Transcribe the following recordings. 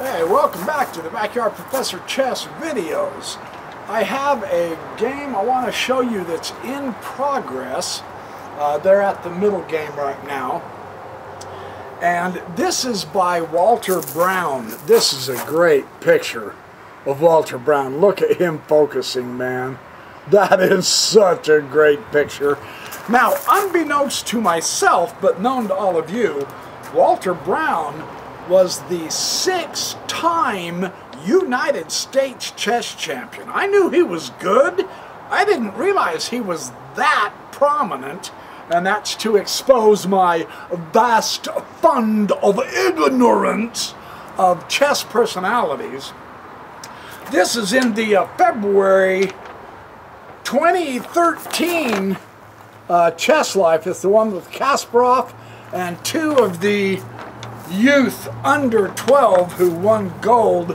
Hey, welcome back to the Backyard Professor Chess videos. I have a game I want to show you that's in progress. They're at the middle game right now. And this is by Walter Browne. This is a great picture of Walter Browne. Look at him focusing, man. That is such a great picture. Now, unbeknownst to myself, but known to all of you, Walter Browne was the 6-time United States chess champion. I knew he was good. I didn't realize he was that prominent, and that's to expose my vast fund of ignorance of chess personalities. This is in the February 2013 Chess Life. It's the one with Kasparov and two of the youth under 12 who won gold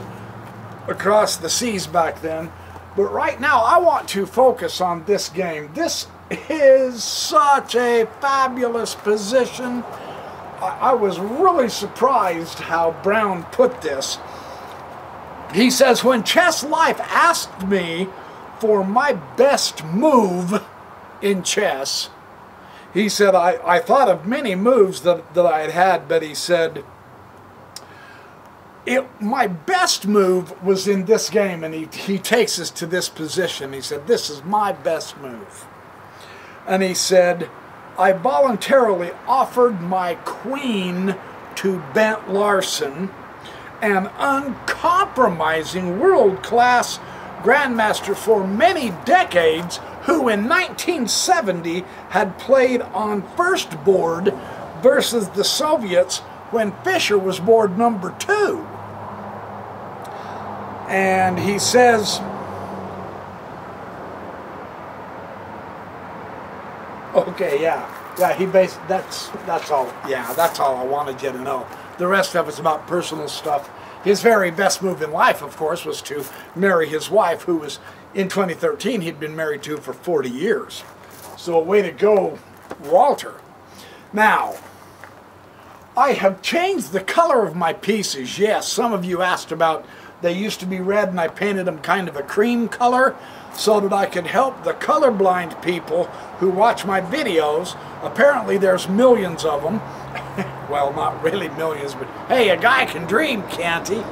across the seas back then. But right now I want to focus on this game. This is such a fabulous position. I was really surprised how Browne put this. He says, when Chess Life asked me for my best move in chess, he said, I thought of many moves that I had had, but he said, my best move was in this game, and he takes us to this position. He said, this is my best move. And he said, I voluntarily offered my queen to Bent Larsen, an uncompromising world-class grandmaster for many decades, who in 1970 had played on first board versus the Soviets when Fischer was board number 2. And he says, okay, yeah, he based, that's all, yeah, that's all I wanted you to know. The rest of it's about personal stuff. His very best move in life, of course, was to marry his wife, who was, in 2013, he'd been married to for 40 years. So, way to go, Walter. Now, I have changed the color of my pieces. Yes, some of you asked about, they used to be red, and I painted them kind of a cream color so that I could help the colorblind people who watch my videos. Apparently, there's millions of them. Well, not really millions, but hey, a guy can dream, can't he?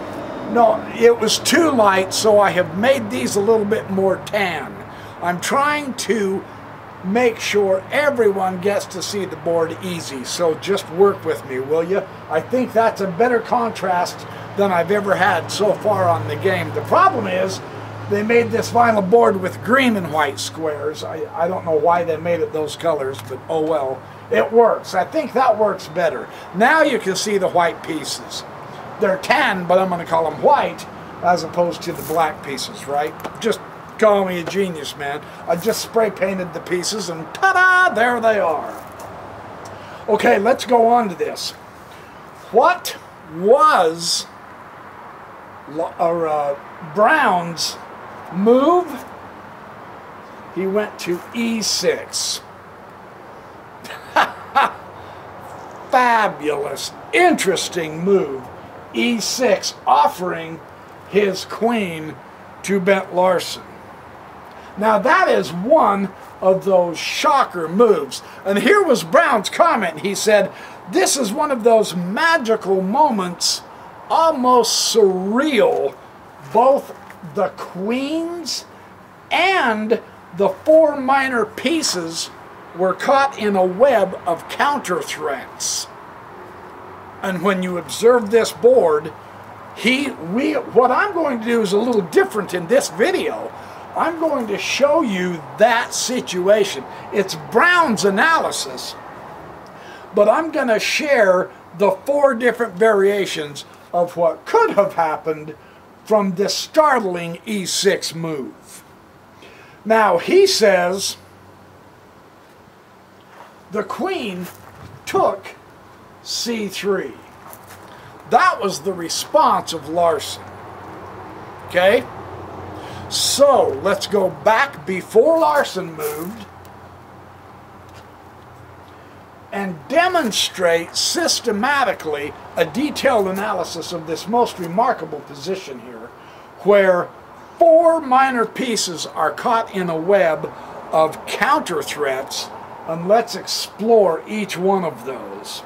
No, it was too light, so I have made these a little bit more tan. I'm trying to make sure everyone gets to see the board easy, so just work with me, will you? I think that's a better contrast than I've ever had so far on the game. The problem is, they made this vinyl board with green and white squares. I don't know why they made it those colors, but oh well. It works. I think that works better. Now you can see the white pieces. They're tan, but I'm going to call them white as opposed to the black pieces, right? Just call me a genius, man. I just spray painted the pieces and ta-da! There they are. Okay, let's go on to this. What was Browne's move? He went to E6. Fabulous, interesting move. E6, offering his queen to Bent Larsen. Now that is one of those shocker moves. And here was Browne's comment. He said, this is one of those magical moments, almost surreal. Both the queens and the 4 minor pieces were caught in a web of counter threats. And when you observe this board, what I'm going to do is a little different in this video. I'm going to show you that situation. It's Browne's analysis, but I'm going to share the 4 different variations of what could have happened from this startling E6 move. Now, he says the queen took C3. That was the response of Larsen. Okay? So, let's go back before Larsen moved. and demonstrate systematically a detailed analysis of this most remarkable position here, where four minor pieces are caught in a web of counter threats, and let's explore each one of those.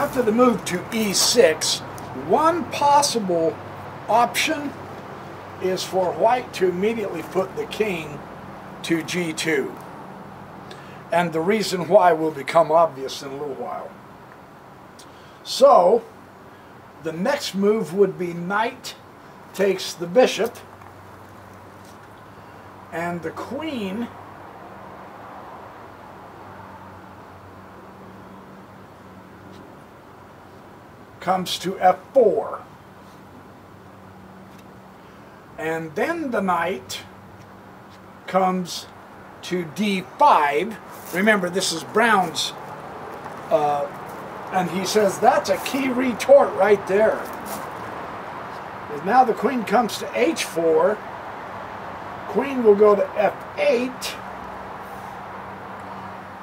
After the move to e6, one possible option is for white to immediately put the king to g2. And the reason why will become obvious in a little while. So, the next move would be knight takes the bishop, and the queen comes to f4. And then the knight comes to d5. Remember, this is Browne's, and he says that's a key retort right there. And now the queen comes to h4. Queen will go to f8.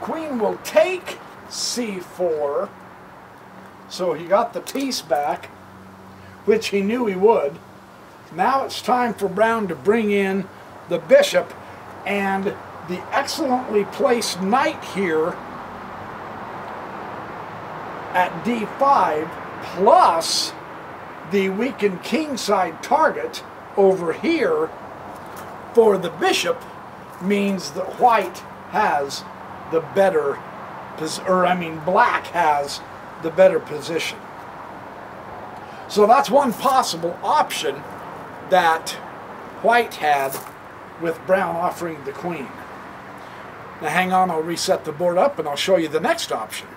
Queen will take c4. So he got the piece back, which he knew he would. Now it's time for Browne to bring in the bishop, and the excellently placed knight here at d5 plus the weakened kingside target over here for the bishop means that white has the better, or I mean black has the better position. So that's one possible option that white had with Browne offering the queen. Now hang on, I'll reset the board up and I'll show you the next option.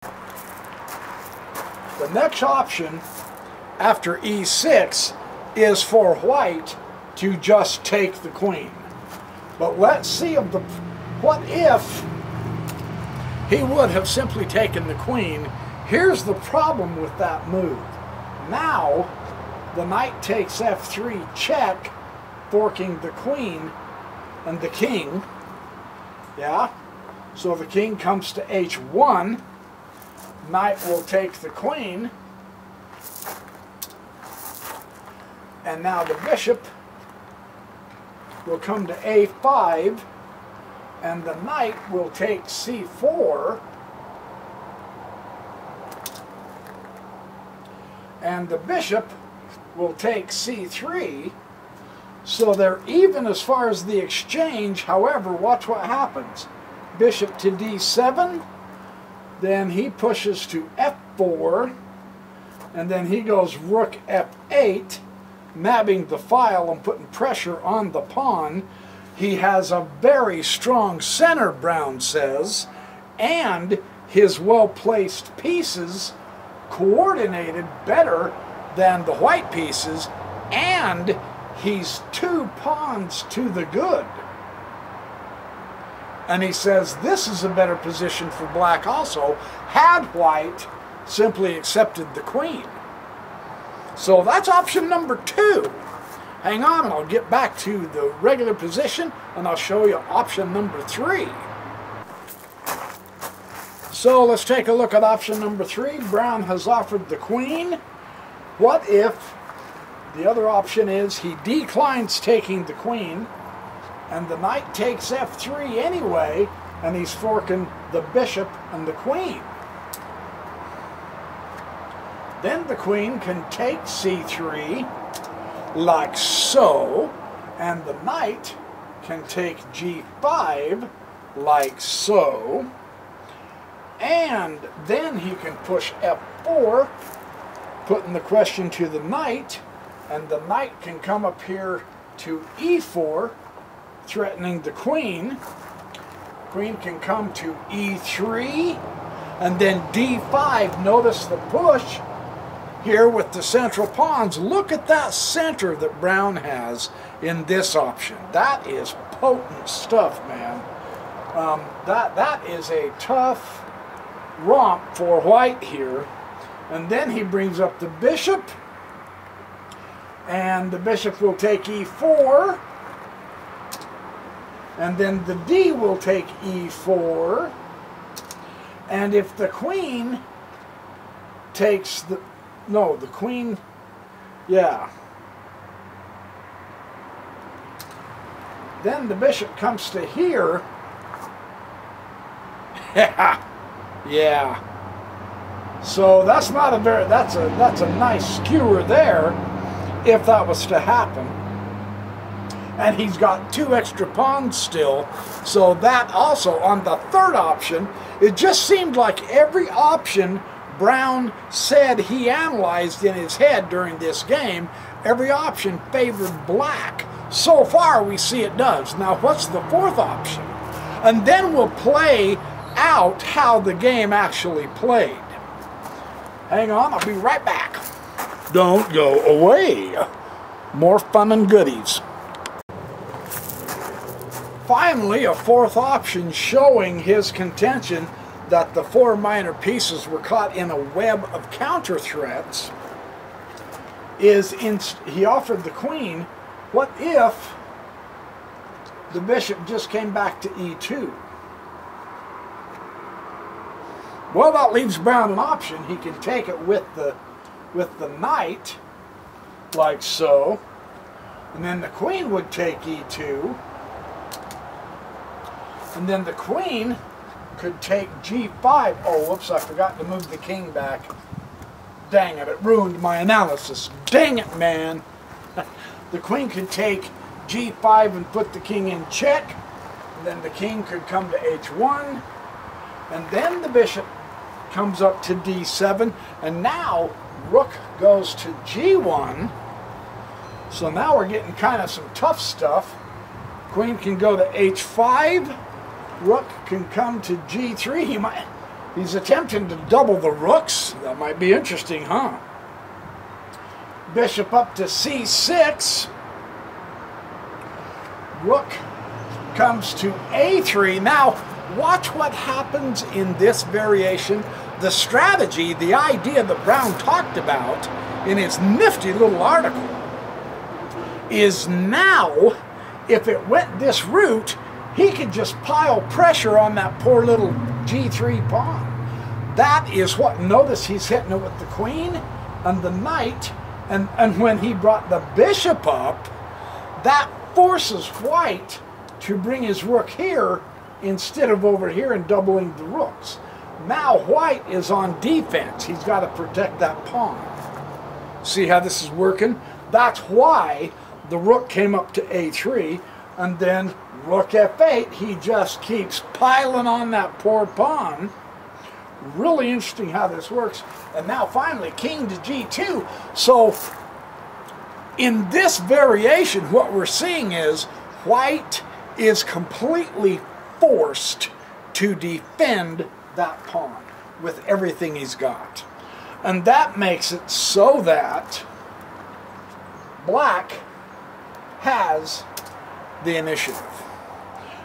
The next option after e6 is for white to just take the queen. But let's see if what if he would have simply taken the queen. Here's the problem with that move. Now the knight takes f3 check, forking the queen and the king. Yeah, so the king comes to h1. Knight will take the queen, and now the bishop will come to a5, and the knight will take c4, and the bishop will take c3. So they're even as far as the exchange. However, watch what happens. Bishop to d7, then he pushes to f4, and then he goes rook f8, nabbing the file and putting pressure on the pawn. He has a very strong center, Browne says, and his well-placed pieces coordinated better than the white pieces, and he's two pawns to the good. And he says this is a better position for black also, had white simply accepted the queen. So that's option number two. Hang on, I'll get back to the regular position and I'll show you option number three. So let's take a look at option number three. Browne has offered the queen. What if the other option is he declines taking the queen, and the knight takes f3 anyway, and he's forking the bishop and the queen. Then the queen can take c3, like so, and the knight can take g5, like so. And then he can push f4, putting the question to the knight, and the knight can come up here to e4, threatening the queen. Queen can come to e3, and then d5. Notice the push here with the central pawns. Look at that center that Browne has in this option. That is potent stuff, man. That is a tough romp for white here. And then he brings up the bishop, and the bishop will take e4, and then the d will take e4, and if the queen takes the, no, the queen, yeah, then the bishop comes to here. Yeah, so that's not a very, that's a nice skewer there if that was to happen. And he's got two extra pawns still, so that also on the third option, it just seemed like every option Browne said he analyzed in his head during this game, every option favored black. So far we see it does. Now what's the fourth option? And then we'll play out how the game actually played. Hang on, I'll be right back. Don't go away. More fun and goodies. Finally, a fourth option showing his contention that the four minor pieces were caught in a web of counter threats is, he offered the queen, what if the bishop just came back to e2? Well, that leaves Browne an option. He can take it with the knight, like so, and then the queen would take e2, and then the queen could take g5. Oh, whoops, I forgot to move the king back. Dang it ruined my analysis. Dang it, man. The queen could take g5 and put the king in check, and then the king could come to h1, and then the bishop comes up to d7, and now rook goes to g1, so now we're getting kind of some tough stuff. Queen can go to h5, rook can come to g3. He's attempting to double the rooks. That might be interesting, huh? Bishop up to c6, rook comes to a3. Now watch what happens in this variation. The strategy, the idea that Browne talked about in his nifty little article is, now if it went this route, he could just pile pressure on that poor little g3 pawn. That is what, notice he's hitting it with the queen and the knight, and when he brought the bishop up, that forces white to bring his rook here instead of over here and doubling the rooks. Now white is on defense. He's got to protect that pawn. See how this is working? That's why the rook came up to a3, and then rook f8, he just keeps piling on that poor pawn. Really interesting how this works. And now finally king to g2. So in this variation, what we're seeing is white is completely forced to defend that pawn with everything he's got. And that makes it so that black has the initiative.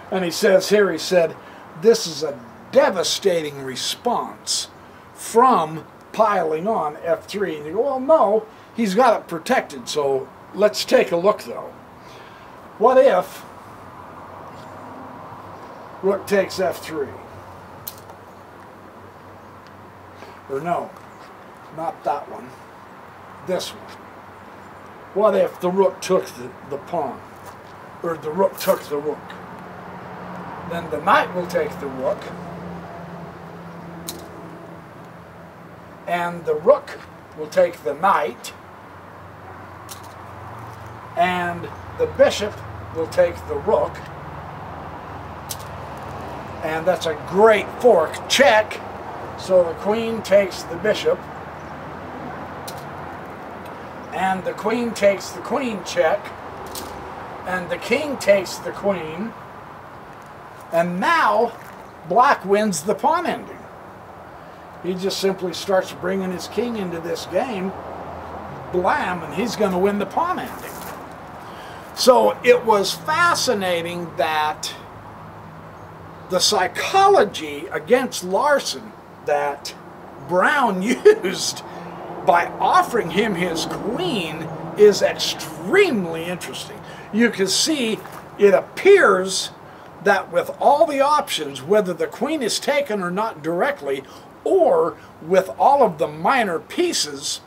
And he says here, he said, this is a devastating response from piling on f3. And you go, well, no, he's got it protected. So let's take a look, though. What if rook takes f3? Or no, not that one, this one. What if the rook took the pawn? Or the rook took the rook? Then the knight will take the rook, and the rook will take the knight, and the bishop will take the rook, and that's a great fork check. So the queen takes the bishop, and the queen takes the queen check, and the king takes the queen, and now black wins the pawn ending. He just simply starts bringing his king into this game, blam, and he's going to win the pawn ending. So it was fascinating that the psychology against Larsen that Browne used by offering him his queen is extremely interesting. You can see it appears that with all the options, whether the queen is taken or not directly, or with all of the minor pieces,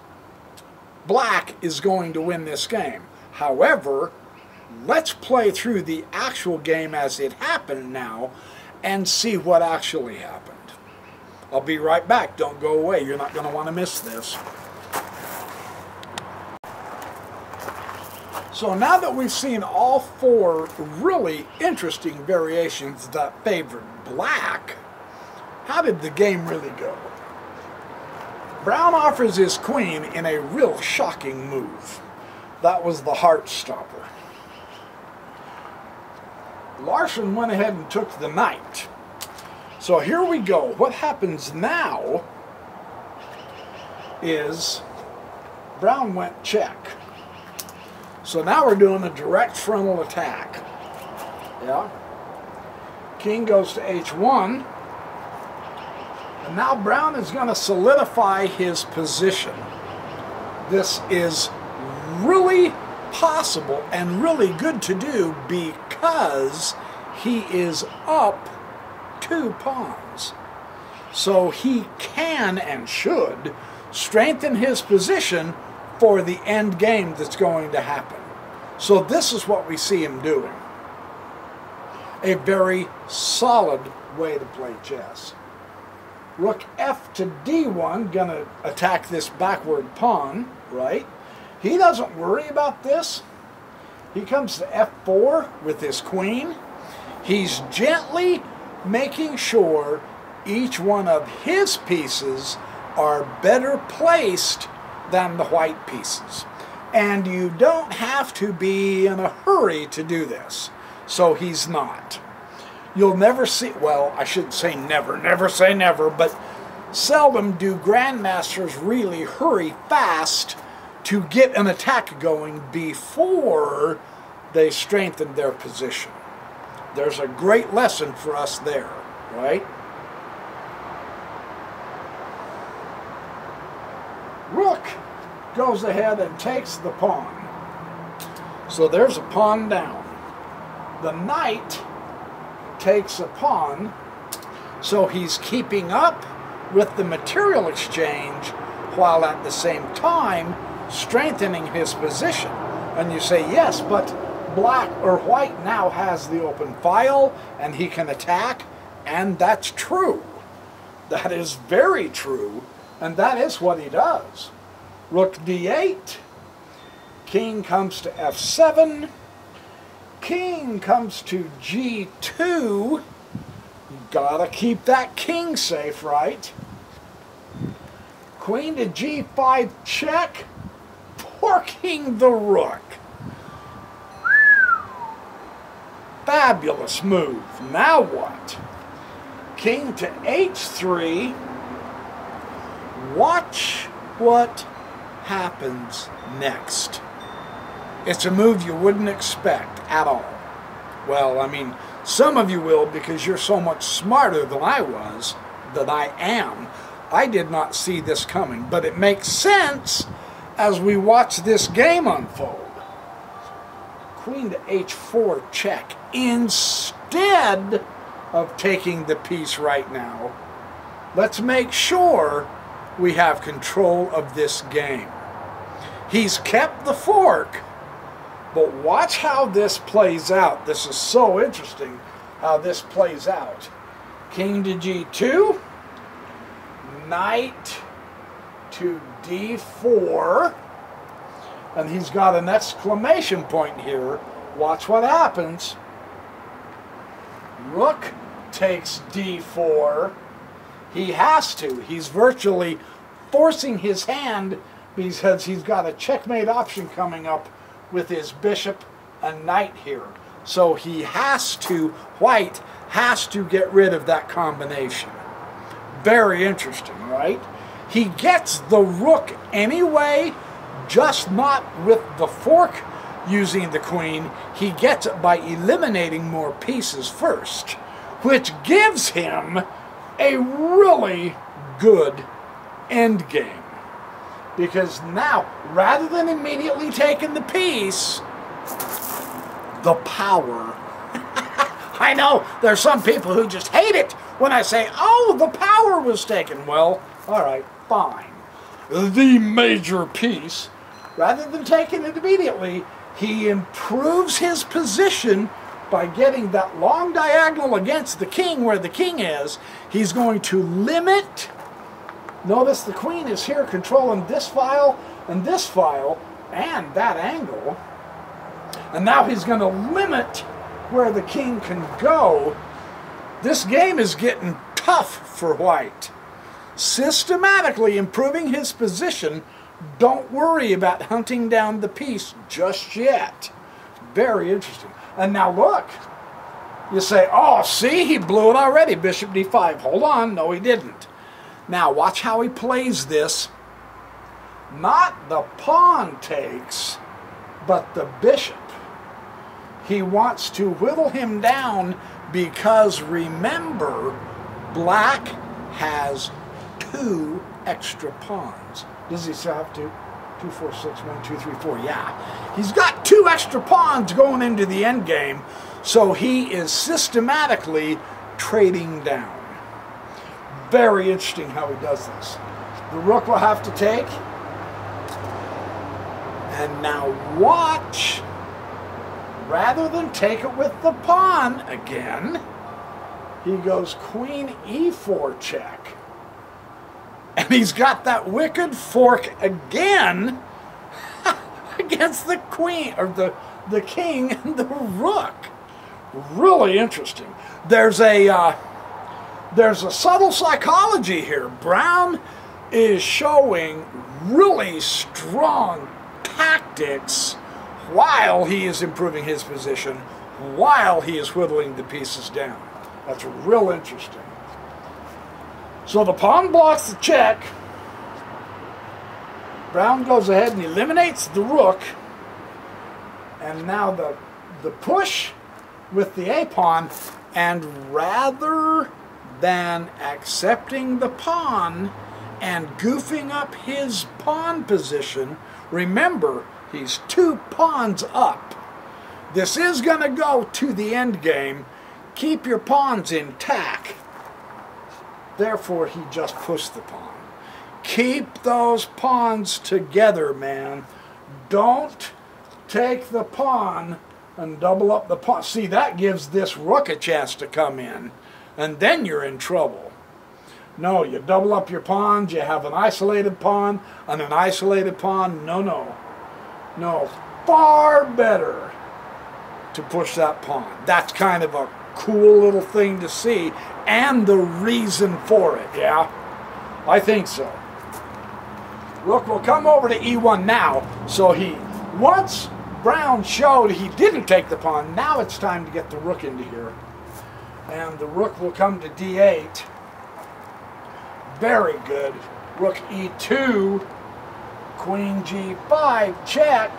black is going to win this game. However, let's play through the actual game as it happened now and see what actually happened. I'll be right back. Don't go away. You're not going to want to miss this. So now that we've seen all four really interesting variations that favored black, how did the game really go? Browne offers his queen in a real shocking move. That was the heart stopper. Larsen went ahead and took the knight. So here we go. What happens now is Browne went check. So now we're doing a direct frontal attack. Yeah. King goes to h1. And now Browne is going to solidify his position. This is really possible and really good to do because he is up 2 pawns. So he can and should strengthen his position for the end game that's going to happen. So this is what we see him doing. A very solid way to play chess. Rook F to D1, gonna attack this backward pawn, right? He doesn't worry about this. He comes to F4 with his queen. He's gently making sure each one of his pieces are better placed than the white pieces. And you don't have to be in a hurry to do this. So he's not. You'll never see, well, I shouldn't say never, never say never, but seldom do grandmasters really hurry fast to get an attack going before they strengthen their position. There's a great lesson for us there, right? Rook goes ahead and takes the pawn. So there's a pawn down. The knight takes a pawn, so he's keeping up with the material exchange while at the same time strengthening his position. And you say, yes, but black or white now has the open file and he can attack, and that's true. That is very true. And that is what he does. Rook d8. King comes to f7. King comes to g2. You gotta keep that king safe, right? Queen to g5 check. Porking the rook. Fabulous move. Now what? King to h3. Watch what happens next. It's a move you wouldn't expect at all. Well, I mean, some of you will because you're so much smarter than I was, that I am. I did not see this coming, but it makes sense as we watch this game unfold. Queen to h4 check. Instead of taking the piece right now, let's make sure we have control of this game. He's kept the fork, but watch how this plays out. This is so interesting how this plays out. King to g2, knight to d4, and he's got an exclamation point here. Watch what happens. Rook takes d4. He has to. He's virtually forcing his hand because he's got a checkmate option coming up with his bishop and knight here. So he has to, white has to get rid of that combination. Very interesting, right? He gets the rook anyway, just not with the fork using the queen. He gets it by eliminating more pieces first, which gives him a really good endgame. Because now, rather than immediately taking the piece, the power. I know, there's some people who just hate it when I say, oh, the power was taken. Well, all right, fine. The major piece, rather than taking it immediately, he improves his position by getting that long diagonal against the king where the king is. He's going to limit. Notice the queen is here controlling this file and that angle. And now he's going to limit where the king can go. This game is getting tough for White. Systematically improving his position. Don't worry about hunting down the piece just yet. Very interesting. And now look. You say, oh, see, he blew it already. Bishop d5. Hold on. No, he didn't. Now, watch how he plays this. Not the pawn takes, but the bishop. He wants to whittle him down because, remember, black has 2 extra pawns. Does he still have 2? 2, 4, 6, 1, 2, 3, 4. Yeah. He's got 2 extra pawns going into the endgame, so he is systematically trading down. Very interesting how he does this. The rook will have to take. And now watch. Rather than take it with the pawn again, he goes queen e4 check. And he's got that wicked fork again against the queen, or the king and the rook. Really interesting. There's a subtle psychology here. Browne is showing really strong tactics while he is improving his position, while he is whittling the pieces down. That's real interesting. So the pawn blocks the check. Browne goes ahead and eliminates the rook. And now the push with the A pawn, and rather than accepting the pawn and goofing up his pawn position. Remember, he's 2 pawns up. This is going to go to the end game. Keep your pawns intact. Therefore, he just pushed the pawn. Keep those pawns together, man. Don't take the pawn and double up the pawn. See, that gives this rook a chance to come in. And then you're in trouble. No, you double up your pawns, you have an isolated pawn and an isolated pawn. No, no. No, far better to push that pawn. That's kind of a cool little thing to see, and the reason for it, yeah? I think so. Rook will come over to e1 now, so he, once Browne showed he didn't take the pawn, now it's time to get the rook into here. And the rook will come to d8. Very good. Rook e2, queen g5, check,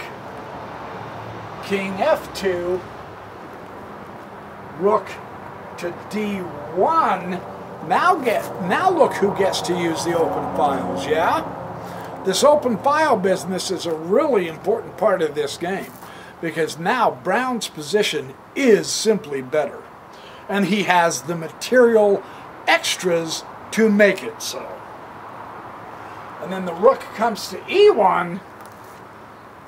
king f2, rook to d1. Now look who gets to use the open files, yeah? This open file business is a really important part of this game, because now Browne's position is simply better. And he has the material extras to make it so. And then the rook comes to e1,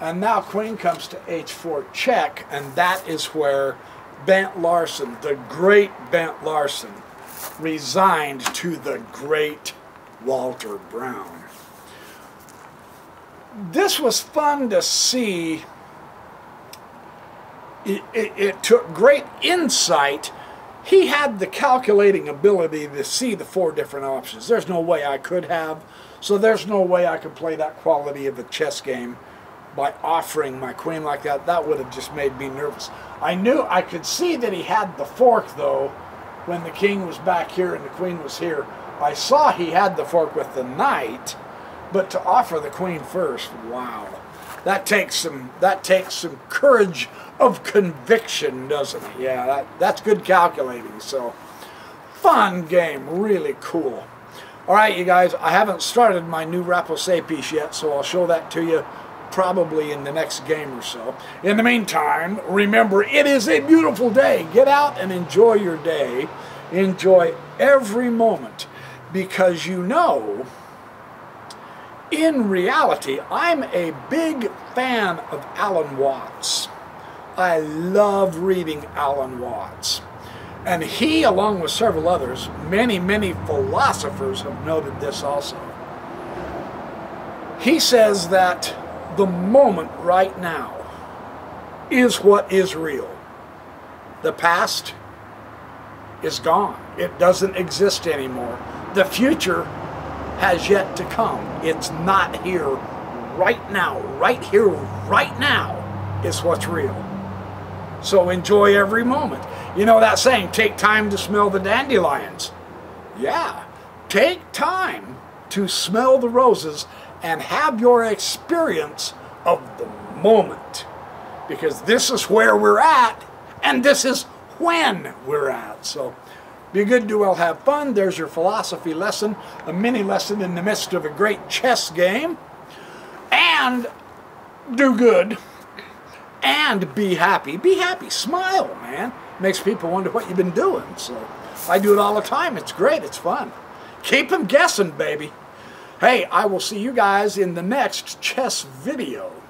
and now queen comes to h4 check, and that is where Bent Larsen, the great Bent Larsen, resigned to the great Walter Browne. This was fun to see. It took great insight. He had the calculating ability to see the 4 different options. There's no way I could have, so there's no way I could play that quality of a chess game by offering my queen like that. That would have just made me nervous. I knew I could see that he had the fork, though, when the king was back here and the queen was here. I saw he had the fork with the knight, but to offer the queen first, wow. That takes some courage of conviction, doesn't it? Yeah, that's good calculating. So, fun game, really cool. Alright, you guys, I haven't started my new Rapposé piece yet, so I'll show that to you probably in the next game or so. In the meantime, remember, it is a beautiful day. Get out and enjoy your day. Enjoy every moment, because you know, in reality, I'm a big fan of Alan Watts. I love reading Alan Watts. And he, along with several others, many, many philosophers have noted this also. He says that the moment right now is what is real. The past is gone. It doesn't exist anymore. The future has yet to come. It's not here right now. Right here, right now is what's real. So enjoy every moment. You know that saying, take time to smell the dandelions. Yeah, take time to smell the roses and have your experience of the moment. Because this is where we're at, and this is when we're at. So be good, do well, have fun. There's your philosophy lesson, a mini lesson in the midst of a great chess game. And do good. And be happy. Be happy. Smile, man. Makes people wonder what you've been doing. So I do it all the time. It's great. It's fun. Keep them guessing, baby. Hey, I will see you guys in the next chess video.